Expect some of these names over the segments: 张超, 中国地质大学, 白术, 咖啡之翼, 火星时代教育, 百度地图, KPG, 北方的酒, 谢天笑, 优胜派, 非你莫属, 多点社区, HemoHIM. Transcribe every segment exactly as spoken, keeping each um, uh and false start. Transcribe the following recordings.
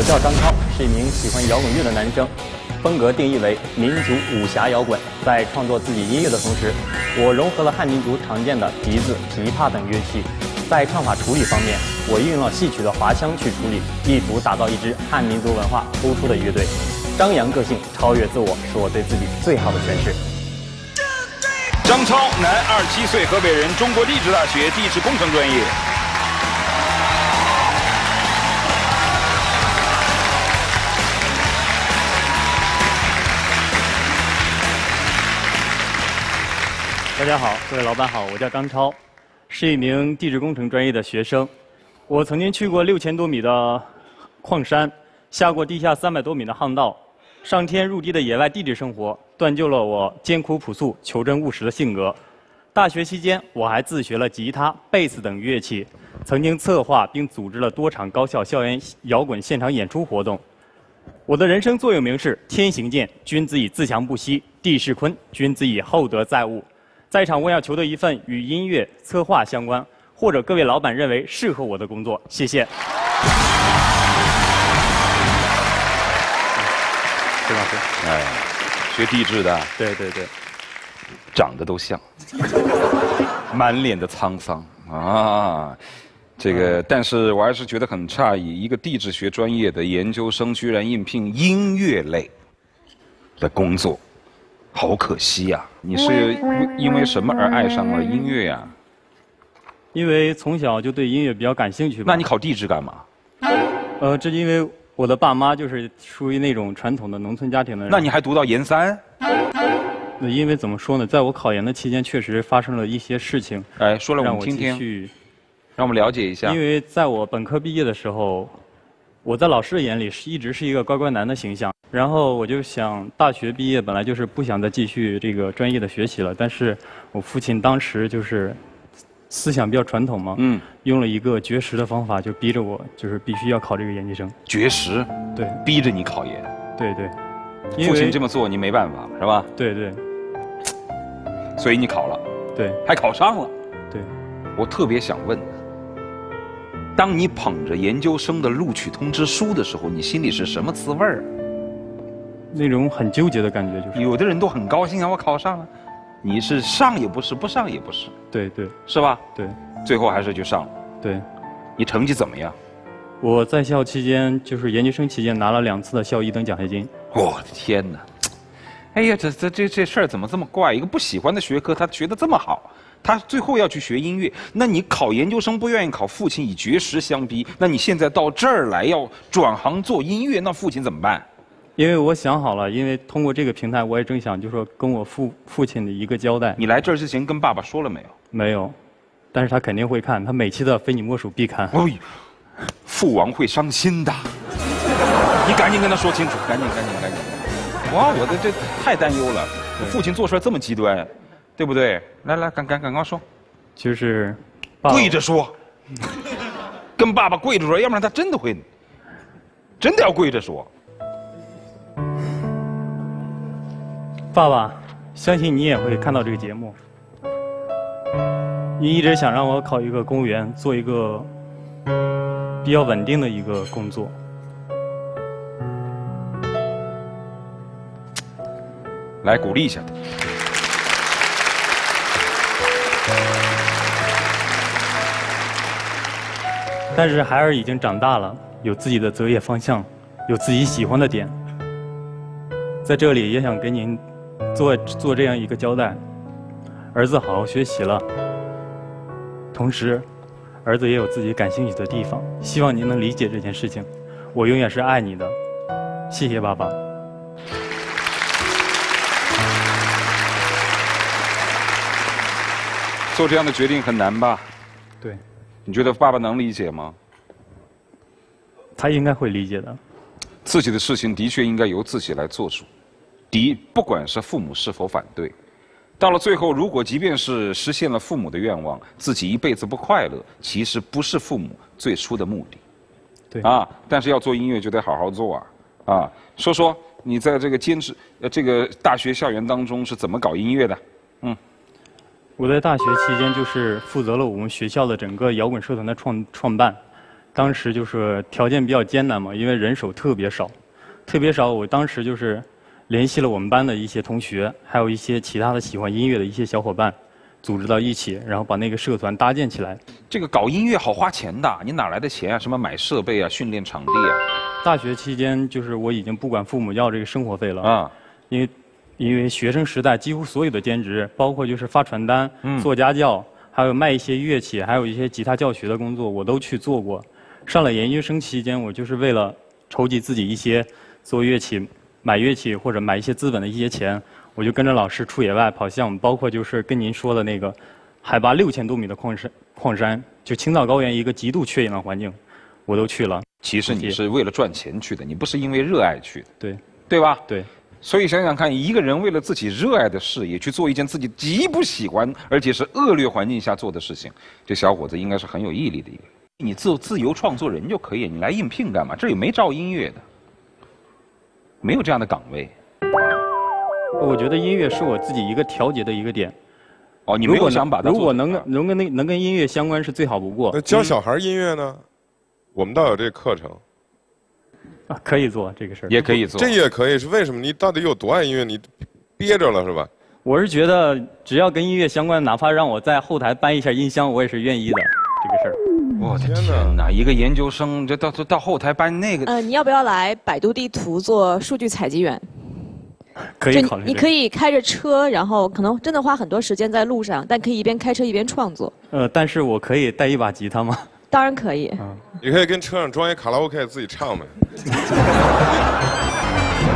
我叫张超，是一名喜欢摇滚乐的男生，风格定义为民族武侠摇滚。在创作自己音乐的同时，我融合了汉民族常见的笛子、琵琶等乐器。在唱法处理方面，我运用了戏曲的滑腔去处理，意图打造一支汉民族文化突出的乐队。张扬个性，超越自我，是我对自己最好的诠释。 张超，男，二十七岁，河北人，中国地质大学地质工程专业。大家好，各位老板好，我叫张超，是一名地质工程专业的学生。我曾经去过六千多米的矿山，下过地下三百多米的巷道。 上天入地的野外地质生活，锻就了我艰苦朴素、求真务实的性格。大学期间，我还自学了吉他、贝斯等乐器，曾经策划并组织了多场高校校园摇滚现场演出活动。我的人生座右铭是“天行健，君子以自强不息；地势坤，君子以厚德载物”。在场我要求得一份与音乐策划相关，或者各位老板认为适合我的工作。谢谢。 老师，哎，学地质的，对对对，长得都像，满脸的沧桑啊，这个，但是我还是觉得很诧异，一个地质学专业的研究生居然应聘音乐类的工作，好可惜呀、啊！你是因为什么而爱上了音乐呀、啊？因为从小就对音乐比较感兴趣吧。那你考地质干嘛？呃，这因为。 我的爸妈就是属于那种传统的农村家庭的人。那你还读到研三？那因为怎么说呢，在我考研的期间，确实发生了一些事情。哎，说来我们听听，让我们了解一下。因为在我本科毕业的时候，我在老师的眼里是一直是一个乖乖男的形象。然后我就想，大学毕业本来就是不想再继续这个专业的学习了，但是我父亲当时就是。 思想比较传统嘛，嗯，用了一个绝食的方法，就逼着我，就是必须要考这个研究生。绝食，对，逼着你考研，对对，父亲这么做你没办法，是吧？对对，所以你考了，对，还考上了，对。我特别想问，当你捧着研究生的录取通知书的时候，你心里是什么滋味儿？那种很纠结的感觉，就是有的人都很高兴啊，我考上了。 你是上也不是，不上也不是，对对，是吧？对，最后还是就上了。对，你成绩怎么样？我在校期间，就是研究生期间，拿了两次的校一等奖学金。我的天哪！哎呀，这这这这事儿怎么这么怪？一个不喜欢的学科，他学得这么好，他最后要去学音乐。那你考研究生不愿意考，父亲以绝食相逼。那你现在到这儿来要转行做音乐，那父亲怎么办？ 因为我想好了，因为通过这个平台，我也正想就说跟我父父亲的一个交代。你来这儿之前跟爸爸说了没有？没有，但是他肯定会看，他每期的《非你莫属》必看。哦，父王会伤心的，你赶紧跟他说清楚，赶紧赶紧赶紧！哇，我的这太担忧了，父亲做出来这么极端，对不对？来来，赶赶赶快说，就是跪着说，跟爸爸跪着说，要不然他真的会，真的要跪着说。 爸爸，相信你也会看到这个节目。你一直想让我考一个公务员，做一个比较稳定的一个工作。来，鼓励一下他。但是孩儿已经长大了，有自己的择业方向，有自己喜欢的点。在这里也想给您。 做做这样一个交代，儿子好好学习了。同时，儿子也有自己感兴趣的地方，希望您能理解这件事情。我永远是爱你的，谢谢爸爸。做这样的决定很难吧？对。你觉得爸爸能理解吗？他应该会理解的。自己的事情的确应该由自己来做主。 第一，不管是父母是否反对，到了最后，如果即便是实现了父母的愿望，自己一辈子不快乐，其实不是父母最初的目的。对啊，但是要做音乐就得好好做啊！啊，说说你在这个兼职呃这个大学校园当中是怎么搞音乐的？嗯，我在大学期间就是负责了我们学校的整个摇滚社团的创创办，当时就是条件比较艰难嘛，因为人手特别少，特别少。我当时就是联系了我们班的一些同学，还有一些其他的喜欢音乐的一些小伙伴，组织到一起，然后把那个社团搭建起来。这个搞音乐好花钱的，你哪来的钱啊？什么买设备啊，训练场地啊？大学期间就是我已经不管父母要这个生活费了啊，因为因为学生时代几乎所有的兼职，包括就是发传单、嗯、做家教，还有卖一些乐器，还有一些吉他教学的工作，我都去做过。 上了研究生期间，我就是为了筹集自己一些做乐器、买乐器或者买一些资本的一些钱，我就跟着老师出野外跑项目，包括就是跟您说的那个海拔六千多米的矿山，矿山就青藏高原一个极度缺氧的环境，我都去了。其实你是为了赚钱去的，你不是因为热爱去的，对对吧？对。所以想想看，一个人为了自己热爱的事业去做一件自己极不喜欢而且是恶劣环境下做的事情，这小伙子应该是很有毅力的一个人。 你自自由创作人就可以，你来应聘干嘛？这也没招音乐的，没有这样的岗位。我觉得音乐是我自己一个调节的一个点。哦，你没有想把它做？如果能能跟那能跟音乐相关是最好不过。那教小孩音乐呢？嗯、我们倒有这个课程。啊，可以做这个事儿。也可以做。这也可以是为什么？你到底有多爱音乐？你憋着了是吧？我是觉得只要跟音乐相关，哪怕让我在后台搬一下音箱，我也是愿意的。 这个事儿，我的天哪！一个研究生，这到到后台搬那个……呃，你要不要来百度地图做数据采集员？可以考虑。你可以开着车，然后可能真的花很多时间在路上，但可以一边开车一边创作。呃，但是我可以带一把吉他吗？当然可以。嗯、你可以跟车上装一卡拉 OK 自己唱呗。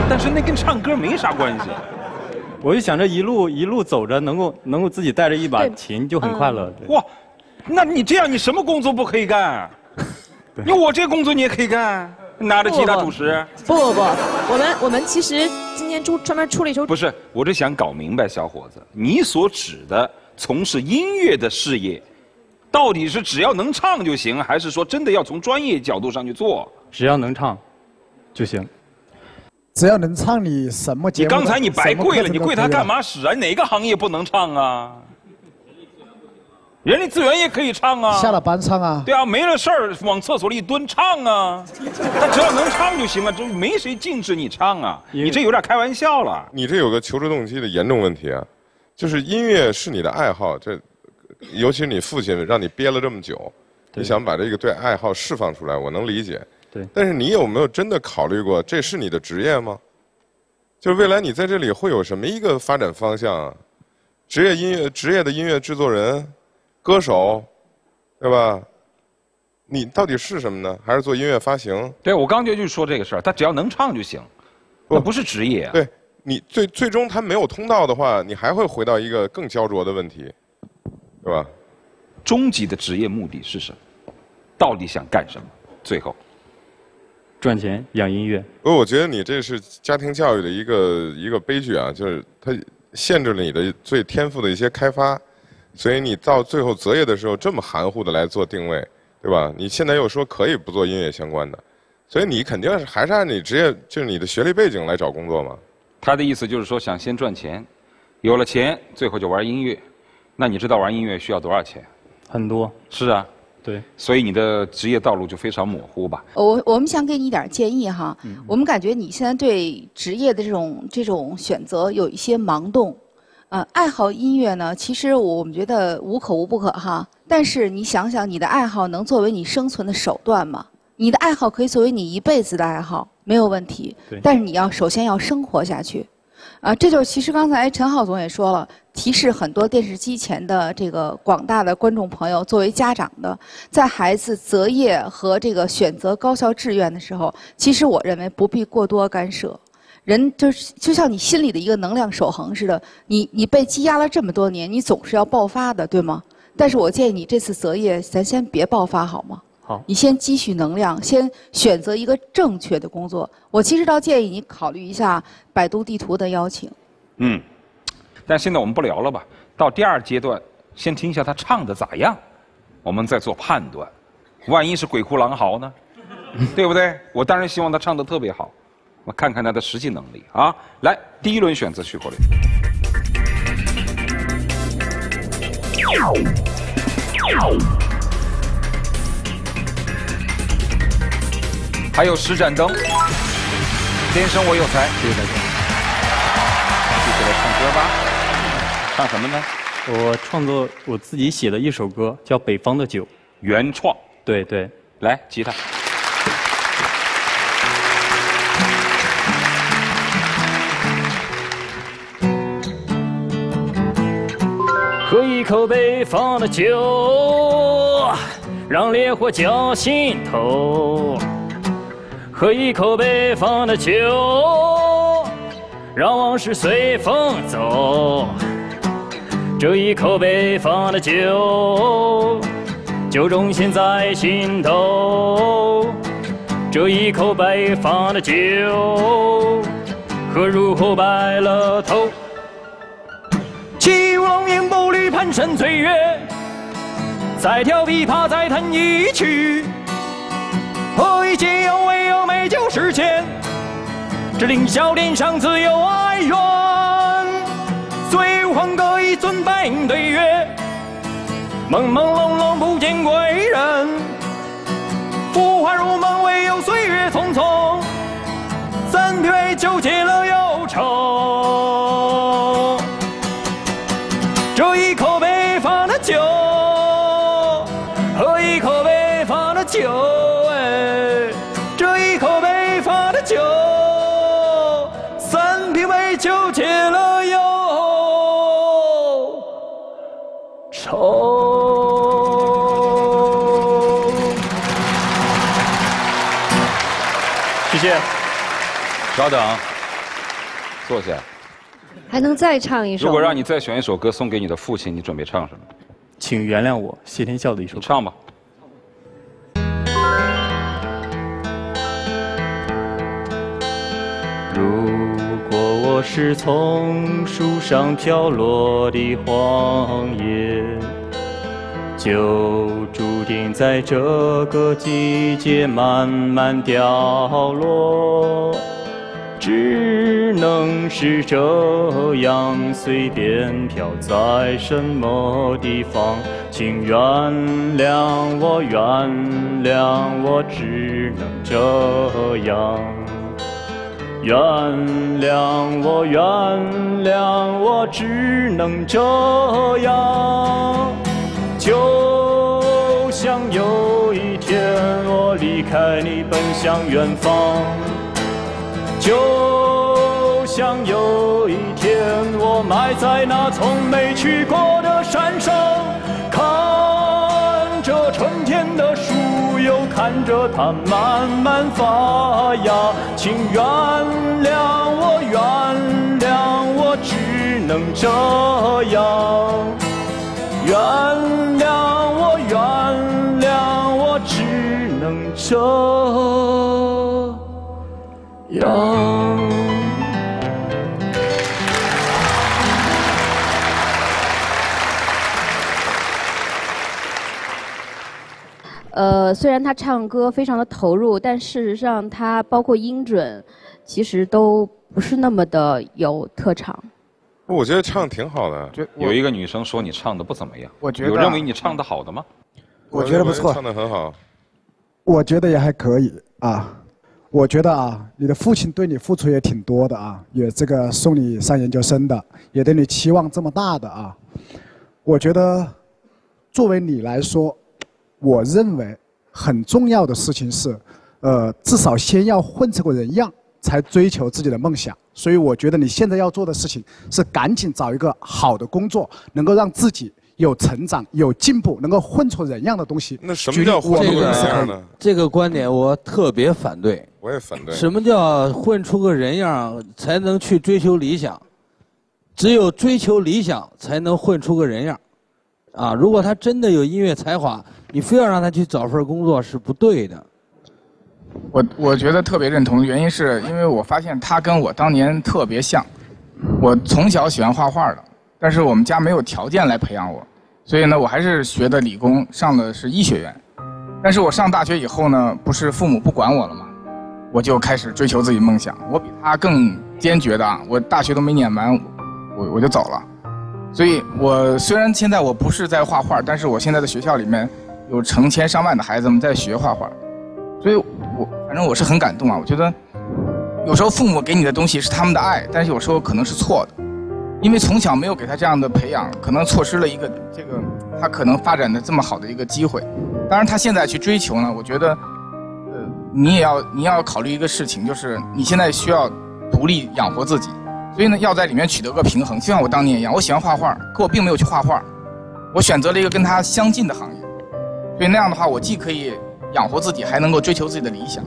但是那跟唱歌没啥关系。 我就想着一路一路走着，能够能够自己带着一把琴就很快乐。嗯、哇！ 那你这样，你什么工作不可以干？你我这工作你也可以干，拿着吉他主持。不不不，我们我们其实今天出专门出了一首。不是，我是想搞明白，小伙子，你所指的从事音乐的事业，到底是只要能唱就行，还是说真的要从专业角度上去做？只要能唱，就行。只要能唱，你什么节目？你刚才你白跪了，你跪他干嘛使啊？哪个行业不能唱啊？ 人力资源也可以唱啊，下了班唱啊，对啊，没了事儿往厕所里一蹲唱啊，他只要能唱就行了，就没谁禁止你唱啊，你这有点开玩笑了。你这有个求职动机的严重问题啊，就是音乐是你的爱好，这尤其是你父亲让你憋了这么久，你想把这个对爱好释放出来，我能理解。对，但是你有没有真的考虑过这是你的职业吗？就是未来你在这里会有什么一个发展方向啊？职业音乐，职业的音乐制作人。 歌手，对吧？你到底是什么呢？还是做音乐发行？对，我刚才就说这个事儿，他只要能唱就行，那不是职业啊。对，你最最终他没有通道的话，你还会回到一个更焦灼的问题，对吧？终极的职业目的是什么？到底想干什么？最后，赚钱养音乐。不，我觉得你这是家庭教育的一个一个悲剧啊，就是它限制了你的最天赋的一些开发。 所以你到最后择业的时候这么含糊的来做定位，对吧？你现在又说可以不做音乐相关的，所以你肯定是还是按你职业，就是你的学历背景来找工作嘛。他的意思就是说想先赚钱，有了钱最后就玩音乐。那你知道玩音乐需要多少钱？很多。是啊。对。所以你的职业道路就非常模糊吧。我我们想给你一点建议哈，嗯嗯我们感觉你现在对职业的这种这种选择有一些盲动。 呃，爱好音乐呢，其实我们觉得无可无不可哈。但是你想想，你的爱好能作为你生存的手段吗？你的爱好可以作为你一辈子的爱好，没有问题。但是你要首先要生活下去，啊，这就是其实刚才陈浩总也说了，提示很多电视机前的这个广大的观众朋友，作为家长的，在孩子择业和这个选择高校志愿的时候，其实我认为不必过多干涉。 人就是就像你心里的一个能量守恒似的，你你被积压了这么多年，你总是要爆发的，对吗？但是我建议你这次择业，咱先别爆发好吗？好，你先积蓄能量，先选择一个正确的工作。我其实倒建议你考虑一下百度地图的邀请。嗯，但现在我们不聊了吧？到第二阶段，先听一下他唱的咋样，我们再做判断。万一是鬼哭狼嚎呢？对不对？我当然希望他唱得特别好。 我看看他的实际能力啊！来，第一轮选择徐国立。还有十盏灯。天生我有才，谢谢大家。一起来唱歌吧，唱什么呢？我创作我自己写的一首歌，叫《北方的酒》。原创。对对。来，吉他。 喝一口北方的酒，让烈火浇心头；喝一口北方的酒，让往事随风走。这一口北方的酒，酒中现在心头。这一口北方的酒，喝入后白了头。 齐王烟波里蹒跚岁月，再调琵琶再弹一曲，喝一些有味有美酒世间，这凌霄殿上自有哀怨。醉舞黄歌一樽半影对月，朦朦胧胧不见归人。浮华如梦，唯有岁月匆匆，三杯酒解了忧愁。 这一口北方的酒，喝一口北方的酒，哎，这一口北方的酒，三瓶美酒解了忧愁。谢谢。稍等，坐下。 还能再唱一首？如果让你再选一首歌送给你的父亲，你准备唱什么？请原谅我，谢天笑的一首歌。你唱吧。如果我是从树上飘落的黄叶，就注定在这个季节慢慢掉落。 只能是这样随便飘在什么地方，请原谅我，原谅我，只能这样。原谅我，原谅我，只能这样。就像有一天我离开你，奔向远方。 就像有一天，我埋在那从没去过的山上，看着春天的树，又看着它慢慢发芽。请原谅我，原谅我，只能这样。原谅我，原谅我，只能这样。 呀！呃，虽然他唱歌非常的投入，但事实上他包括音准，其实都不是那么的有特长。我觉得唱挺好的。有一个女生说你唱的不怎么样，我觉得有认为你唱的好的吗？我觉得不错，唱的很好。我觉得也还可以啊。 我觉得啊，你的父亲对你付出也挺多的啊，也这个送你上研究生的，也对你期望这么大的啊。我觉得，作为你来说，我认为很重要的事情是，呃，至少先要混成个人样，才追求自己的梦想。所以我觉得你现在要做的事情是赶紧找一个好的工作，能够让自己。 有成长，有进步，能够混出人样的东西。那什么叫混出人样呢？这个观点我特别反对。我也反对。什么叫混出个人样才能去追求理想？只有追求理想，才能混出个人样。啊，如果他真的有音乐才华，你非要让他去找份工作是不对的。我我觉得特别认同，原因是因为我发现他跟我当年特别像。我从小喜欢画画的。 但是我们家没有条件来培养我，所以呢，我还是学的理工，上的是医学院。但是我上大学以后呢，不是父母不管我了吗？我就开始追求自己梦想。我比他更坚决的，我大学都没念完，我我就走了。所以我虽然现在我不是在画画，但是我现在的学校里面有成千上万的孩子们在学画画，所以我反正我是很感动啊。我觉得有时候父母给你的东西是他们的爱，但是有时候可能是错的，因为从小没有给他这样的培养，可能错失了一个这个他可能发展的这么好的一个机会。当然他现在去追求呢，我觉得呃你也要你要考虑一个事情，就是你现在需要独立养活自己，所以呢要在里面取得个平衡。就像我当年一样，我喜欢画画，可我并没有去画画，我选择了一个跟他相近的行业，所以那样的话我既可以养活自己，还能够追求自己的理想。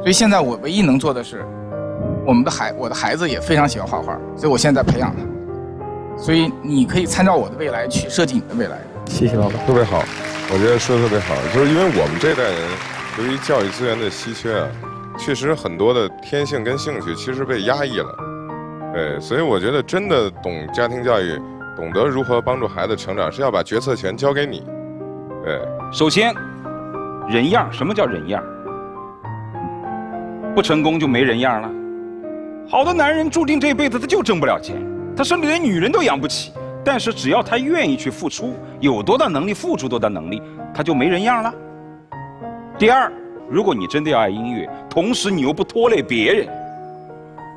所以现在我唯一能做的是，我们的孩我的孩子也非常喜欢画画，所以我现在在培养他。所以你可以参照我的未来去设计你的未来。谢谢老板，特别好，我觉得说的特别好，就是因为我们这代人由于教育资源的稀缺啊，确实很多的天性跟兴趣其实被压抑了，对，所以我觉得真的懂家庭教育，懂得如何帮助孩子成长，是要把决策权交给你。对，首先。人样，什么叫人样？不成功就没人样了。好的男人注定这辈子他就挣不了钱，他甚至连女人都养不起。但是只要他愿意去付出，有多大能力付出多大能力，他就没人样了。第二，如果你真的要爱音乐，同时你又不拖累别人，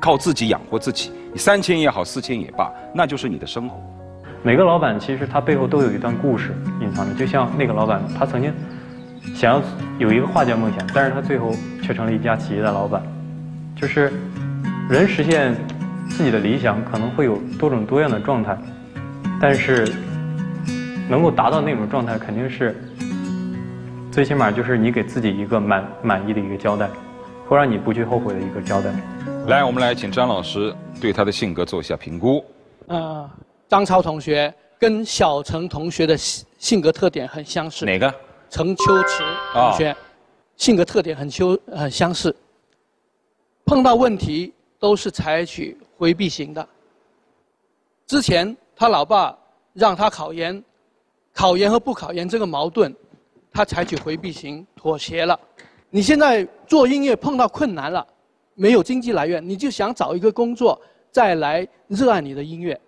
靠自己养活自己，你三千也好，四千也罢，那就是你的生活。每个老板其实他背后都有一段故事隐藏着，就像那个老板，他曾经想要有一个画家梦想，但是他最后却成了一家企业的老板。就是人实现自己的理想可能会有多种多样的状态，但是能够达到那种状态，肯定是最起码就是你给自己一个满满意的一个交代，会让你不去后悔的一个交代。来，我们来请张老师对他的性格做一下评估。呃，张超同学跟小程同学的性格特点很相似。哪个？程秋池同学，哦、性格特点很秋很相似，碰到问题都是采取回避型的。之前他老爸让他考研，考研和不考研这个矛盾，他采取回避型妥协了。你现在做音乐碰到困难了，没有经济来源，你就想找一个工作再来热爱你的音乐。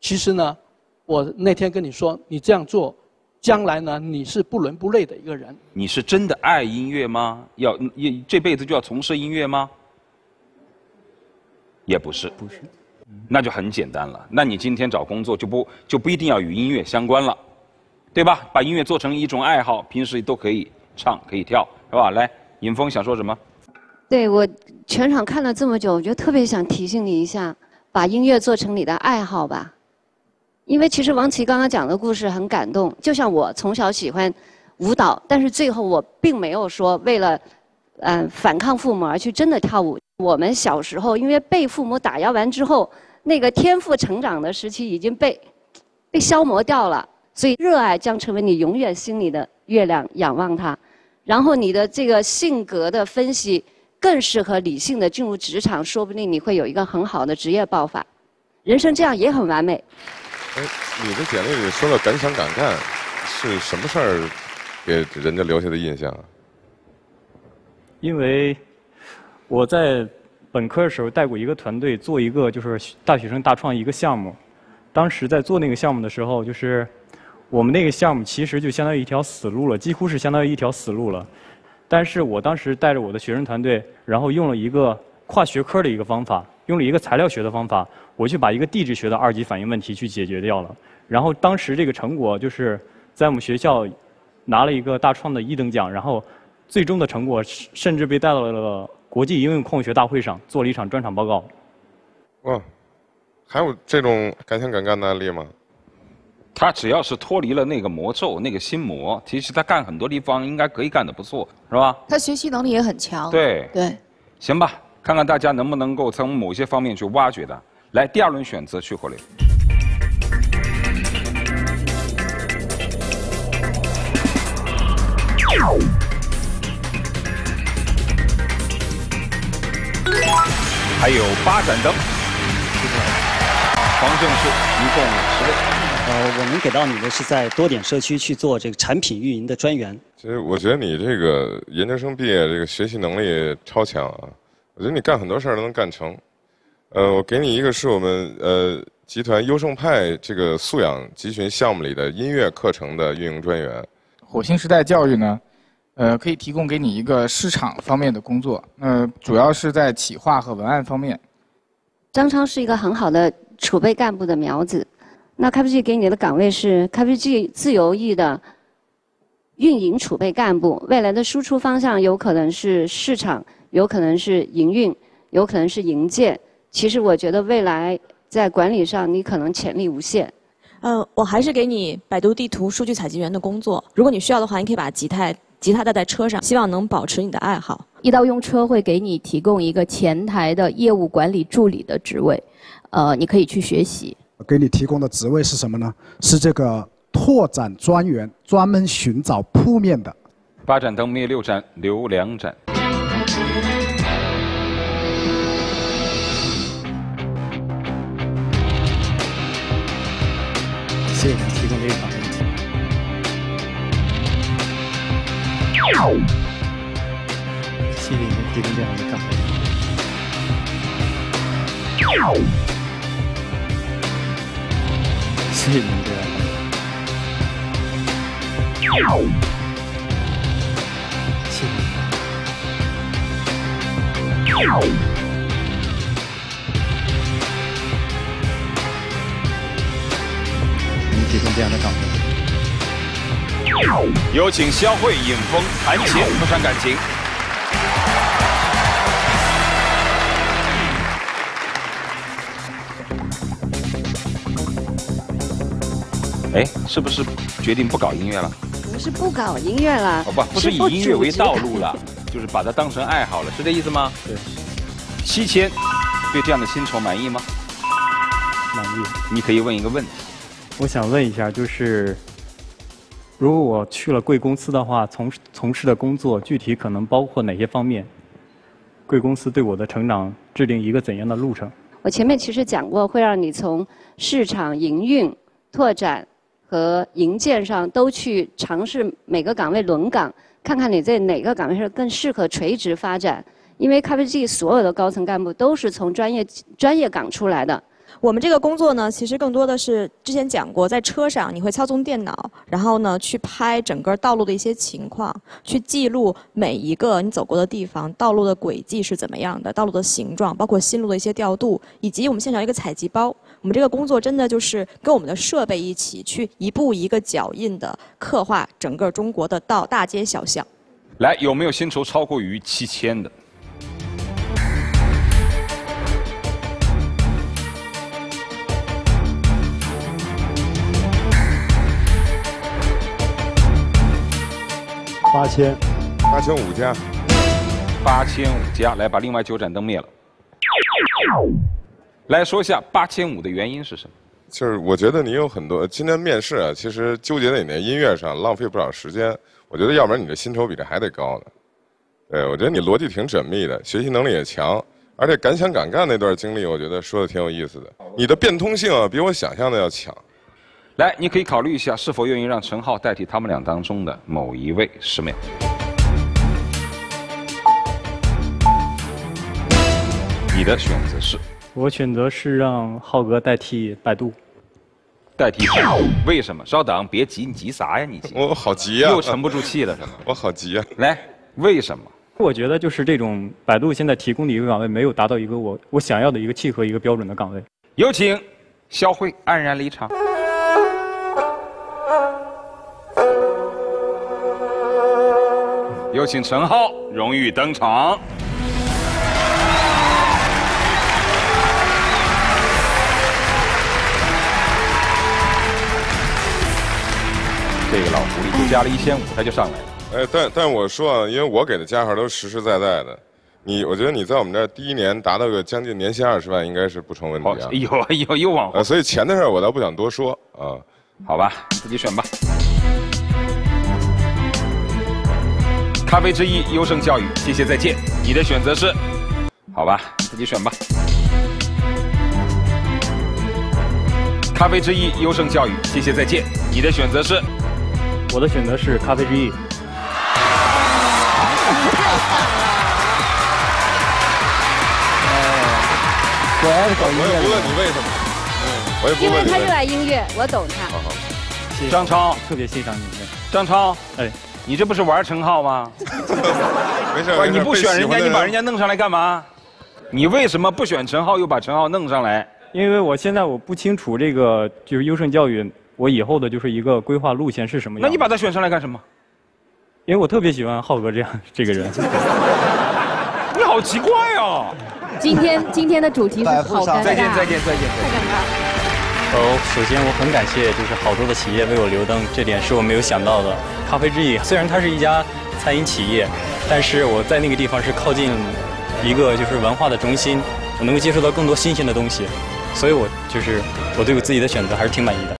其实呢，我那天跟你说，你这样做，将来呢，你是不伦不类的一个人。你是真的爱音乐吗？要这辈子就要从事音乐吗？也不是，不是，那就很简单了。那你今天找工作就不就不一定要与音乐相关了，对吧？把音乐做成一种爱好，平时都可以唱，可以跳，是吧？来，尹峰想说什么？对，我全场看了这么久，我觉得特别想提醒你一下，把音乐做成你的爱好吧。因为其实王琦刚刚讲的故事很感动，就像我从小喜欢舞蹈，但是最后我并没有说为了嗯、呃、反抗父母而去真的跳舞。我们小时候因为被父母打压完之后，那个天赋成长的时期已经被被消磨掉了，所以热爱将成为你永远心里的月亮，仰望它。然后你的这个性格的分析更适合理性的进入职场，说不定你会有一个很好的职业爆发，人生这样也很完美。哎，你的简历里说了敢想敢干，是什么事儿给人家留下的印象啊？因为我在本科的时候带过一个团队做一个就是大学生大创一个项目，当时在做那个项目的时候，就是我们那个项目其实就相当于一条死路了，几乎是相当于一条死路了。但是我当时带着我的学生团队，然后用了一个跨学科的一个方法，用了一个材料学的方法，我去把一个地质学的二级反应问题去解决掉了。然后当时这个成果就是在我们学校拿了一个大创的一等奖，然后最终的成果甚至被带到了国际应用矿物学大会上，做了一场专场报告。哇、哦，还有这种敢想敢干的案例吗？他只要是脱离了那个魔咒、那个心魔，其实他干很多地方应该可以干得不错，是吧？他学习能力也很强。对对，行吧。看看大家能不能够从某些方面去挖掘它。来，第二轮选择去火雷。还有八盏灯。黄正是一共十位。呃，我能给到你的是在多点社区去做这个产品运营的专员。其实我觉得你这个研究生毕业，这个学习能力超强啊。我觉得你干很多事儿都能干成，呃，我给你一个是我们呃集团优胜派这个素养集群项目里的音乐课程的运营专员。火星时代教育呢，呃，可以提供给你一个市场方面的工作。呃，主要是在企划和文案方面。张超是一个很好的储备干部的苗子。那 K P G 给你的岗位是 K P G 自由翼的运营储备干部，未来的输出方向有可能是市场，有可能是营运，有可能是营建。其实我觉得未来在管理上，你可能潜力无限。 呃，我还是给你百度地图数据采集员的工作。如果你需要的话，你可以把吉他吉他带在车上，希望能保持你的爱好。一到用车会给你提供一个前台的业务管理助理的职位，呃，你可以去学习。给你提供的职位是什么呢？是这个拓展专员，专门寻找铺面的。八盏灯灭六盏，留两盏。 谢谢你提供这个岗位，谢谢你提供这样的岗位，谢谢你们这样，谢谢你。 提供这样的岗位。有请肖慧、尹峰、谭琴分享感情。哎，是不是决定不搞音乐了？我们是不搞音乐了。哦不，不是以音乐为道路了，就是把它当成爱好了，是这意思吗？对。西迁，对这样的薪酬满意吗？满意。你可以问一个问题。 我想问一下，就是如果我去了贵公司的话，从从事的工作具体可能包括哪些方面？贵公司对我的成长制定一个怎样的路程？我前面其实讲过，会让你从市场、营运、拓展和营建上都去尝试每个岗位轮岗，看看你在哪个岗位上更适合垂直发展。因为 K P G 所有的高层干部都是从专业专业岗出来的。 我们这个工作呢，其实更多的是之前讲过，在车上你会操纵电脑，然后呢去拍整个道路的一些情况，去记录每一个你走过的地方，道路的轨迹是怎么样的，道路的形状，包括新路的一些调度，以及我们现场一个采集包。我们这个工作真的就是跟我们的设备一起去一步一个脚印的刻画整个中国的道大街小巷。来，有没有薪酬超过于七千的？ 八千，八千五加，八千五加，来把另外九盏灯灭了。来说一下八千五的原因是什么？就是我觉得你有很多今天面试啊，其实纠结在你的音乐上，浪费不少时间。我觉得要不然你的薪酬比这还得高呢。对，我觉得你逻辑挺缜密的，学习能力也强，而且敢想敢干那段经历，我觉得说的挺有意思的。你的变通性啊，比我想象的要强。 来，你可以考虑一下，是否愿意让陈浩代替他们俩当中的某一位？十秒。你的选择是？我选择是让浩哥代替百度。代替百度？为什么？稍等，别急，你急啥呀？你急？我好急呀！又沉不住气了，是吗？我好急呀！来，为什么？我觉得就是这种百度现在提供的一个岗位，没有达到一个我我想要的一个契合一个标准的岗位。有请肖慧黯然离场。 有请陈浩荣誉登场。这个老狐狸就加了一千五，他就上来了。哎，但但我说啊，因为我给的加号都实实在在的。你，我觉得你在我们这儿第一年达到个将近年薪二十万，应该是不成问题啊。有有有往后。所以钱的事儿我倒不想多说啊。好吧，自己选吧。 咖啡之翼优胜教育，谢谢再见。你的选择是，好吧，自己选吧。咖啡之翼优胜教育，谢谢再见。你的选择是，我的选择是咖啡之翼。我要是搞音乐，我也不问你为什么，我也不问。因为他热爱音乐，我懂他。好好，张超特别欣赏你们。张超，哎。你这不是玩陈浩吗？没事，你不选人家，你把人家弄上来干嘛？你为什么不选陈浩，又把陈浩弄上来？因为我现在我不清楚这个就是优胜教育，我以后的就是一个规划路线是什么样。那你把他选上来干什么？因为我特别喜欢浩哥这样这个人。你好奇怪啊！今天今天的主题是好尴尬。再见再见再见。太尴尬。 哦，首先我很感谢，就是好多的企业为我留灯，这点是我没有想到的。咖啡之翼虽然它是一家餐饮企业，但是我在那个地方是靠近一个就是文化的中心，我能够接触到更多新鲜的东西，所以我就是我对我自己的选择还是挺满意的。